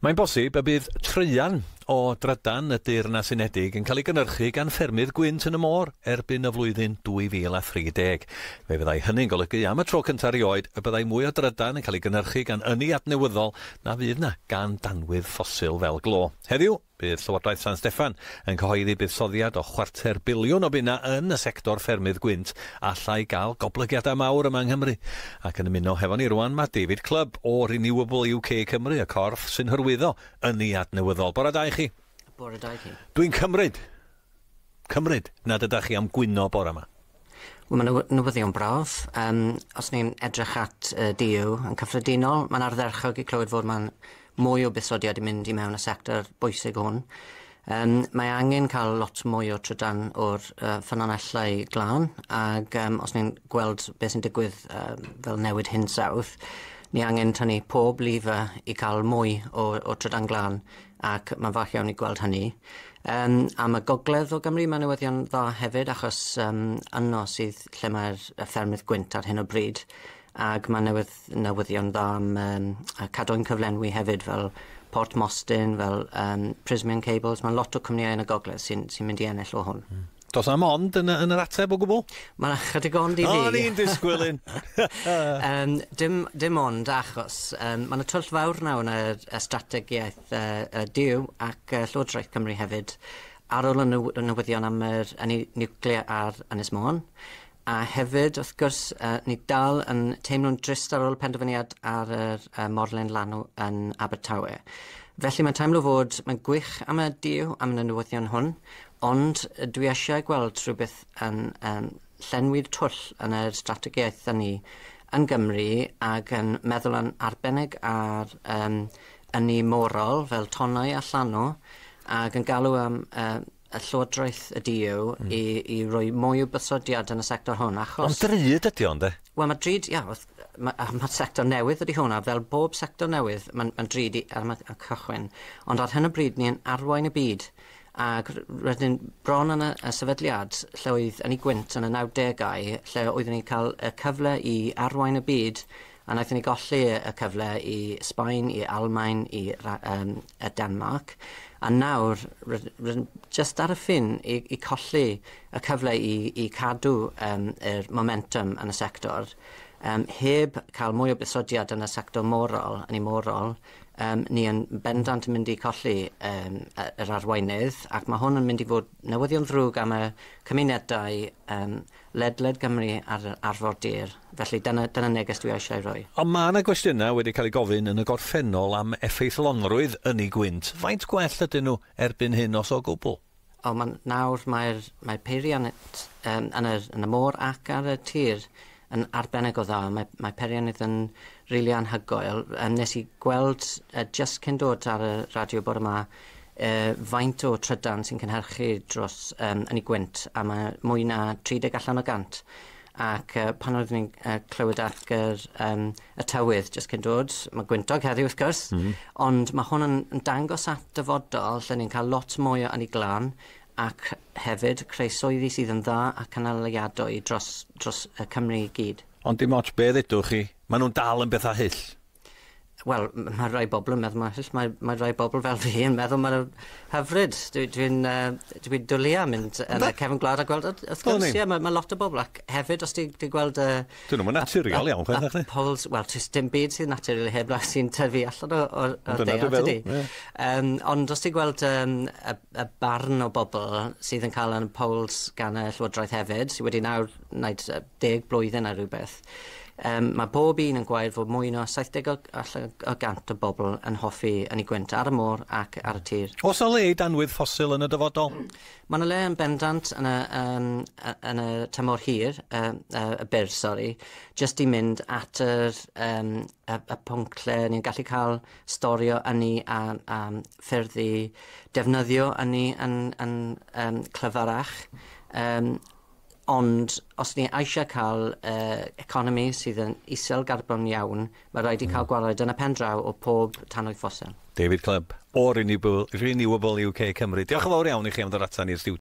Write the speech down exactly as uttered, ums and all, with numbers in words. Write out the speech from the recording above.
Mae'n bosib y bydd treian o drydan y Deyrnas Unedig yn cael ei gynyrchu gan ffermydd gwynt yn y môr erbyn y flwyddyn dwy fil a thrideg. Fe fyddai hynny'n golygu am y tro cyntaf erioed y byddai mwy o drydan yn cael ei gynyrchu gan ynni adnewyddol na fydd na gan danwydd ffosil fel glo. Heddiw, bydd Llywodraeth San Steffan yn cyhoeddi buddsoddiad o chwarter biliwn o bunna yn y sector ffermydd gwynt allai gael goblygiadau mawr yma yng Nghymru. Ac yn ymuno hefo ni rwan mae David Clubb o Renewable U K Cymru, y corff sy'n hyrwyddo ynni adnewyddol. Bore da i chi. Bore da i chi. Dwi'n cymryd, cymryd nad ydych chi am gwyno bore yma. Wel, mae'n newyddion braf. Um, os ni'n edrych at uh, D U yn cyffredinol, mae'n ardderchog i clywed fod mae'n mwy o buddsoddiad i mynd i mewn y sector bwysig hwn. Um, mae angen cael lot mwy o trydan o'r uh, ffynonellau glân, ac um, os ni'n gweld beth sy'n digwydd um, fel newid hinsawdd, ni angen tynnu pob lifer i cael mwy o, o trydan glân, ac mae'n fach iawn i gweld hynny. Um, am y gogledd o Gymru, mae newyddion dda hefyd, achos um, yno sydd lle mae'r ffermydd gwynt ar hyn o bryd, ac mae newydd, newyddion dda am um, cadwyn cyflenwi hefyd fel Port Mostyn, fel um, Prismian Cables. Mae lot o cwmnïau yn y gogledd sy'n sy mynd i ennill o hwn. Mm. Does am ond yn, yn yr ateb o gwbl? Mae'n chydig ond i fi. O, ni'n disgwylyn. um, dim, dim ond, achos um, mae'n y twll fawr nawr yn y, y strategiaeth uh, y D U ac uh, Llywodraeth Cymru hefyd ar ôl y newyddion am yr niwclea ar Ynys Môn. A hefyd, wrth gwrs, uh, ni dal yn teimlo'n drist ar ôl penderfyniad ar yr uh, Morlen Lanw yn Abertawe. Felly mae'n teimlo fod mae'n gwych am y D U am y newyddion hwn, ond dwi eisiau gweld rhywbeth yn um, llenwi'r twll yn yr strategaeth ni yn Gymru ac yn meddwl yn arbennig ar um, ynni morol fel tonnau a llanw ac yn galw am um, y Llywodraeth y D U mm. i, i roi mwy o buddsoddiad yn y sector hwn. Achos... Ond drud ydy ond e? Wel, mae drud, ia, mae'r ma sector newydd ydy hwnna. Fel bob sector newydd, mae'n ma drud i, ar y cychwyn. Ond ar hyn o bryd, ni'n arwain y byd. Ac rydyn bron yn y, y sefydliad lle oedd yn ei gwynt yn y nawdegau, lle oeddwn ni cael y cyfle i arwain y byd, a wnaethon ni golli y cyfle i Sbaen, i Almaen, i um, y Denmark. A nawr, jyst ar y ffin i, i colli y cyfle i, i cadw um, yr momentum yn y sector, um, heb cael mwy o buddsoddiad yn y sector morol, yn ei morol, um, ni yn bendant yn mynd i colli um, yr arweinydd, ac mae hwn yn mynd i fod newyddion ddrwg am y cymunedau um, ledled Gymru ar Arfor Dir. Felly dyna, dyna neges dwi eisiau roi. Ond mae yna gwestiynau wedi cael ei gofyn yn y gorffennol am effeith lonrwydd yn ei gwynt. Faint gwell ydyn nhw erbyn hyn os o gwbl? O, ma, nawr mae'r mae peiriannid um, yn, yn y môr ac ar y tir yn arbennig o dda. Mae, mae peiriannid yn rili anhygoel. Um, nes i gweld, uh, just cyn dod ar y radio bod yma, uh, faint o trydan sy'n cynhyrchu dros um, yn ei gwynt, a mae mwy na trideg allan o gant. Ac uh, pan oeddwn ni'n uh, clywed ac yr, um, y tywydd jyst cyn dod, mae gwyntog heddiw wrth gwrs, mm. ond mae hwn yn, yn dangos at dyfodol lle ni'n cael lot mwy o yn ei glan ac hefyd creu swyddi sydd yn dda a canaliadwy dros, dros uh, Cymru i gyd. Ond dim ots beth ydwch chi, maen nhw'n dal yn bethau hyll. Wel, mae rai bobl yn meddwl, mae, mae, mae rai bobl fel fi yn meddwl mae'n hyfryd. Dwi'n dwi uh, dwi dwlia mynd yn y cefn gwlad a gweld, wrth gwrs, ie, mae, mae lot o bobl. Ac hefyd, os ti'n gweld... Uh, Dyn nhw'n naturiol iawn, chwaith na chdi? Pobl, wel, tys dim byd sy'n naturiol i heb, sy'n tyfu allan o, o, o ddeall ydy. Yeah. Um, ond os ti'n gweld um, y, y barn o bobl sydd yn cael yn polls gan y Llywodraeth hefyd, sydd wedi nawr wneud deg blwyddyn ar rhywbeth, Um, mae bob un yn gwaed fod mwy na saithdeg allan o gant o bobl yn hoffi yn ei gwynt ar y môr ac ar y tir. Oes o le i danwydd ffosil yn y dyfodol? Mae'n le yn bendant yn y, um, yn y tymor hir, y uh, uh, byr, sori, jyst i mynd at yr, um, y, y pwnc lle ni'n gallu cael storio ynni a, a ffyrdd i defnyddio ynni yn, yn, yn um, clyfarach. Um, Ond os ni eisiau cael uh, economi sydd yn isel garbon iawn, mae rhaid i cael gwared yn y pen draw o pob tanwydd ffosil. David Clubb o Renewable U K Cymru. Diolch yn fawr iawn i chi am ddod atan i'r stiwdio.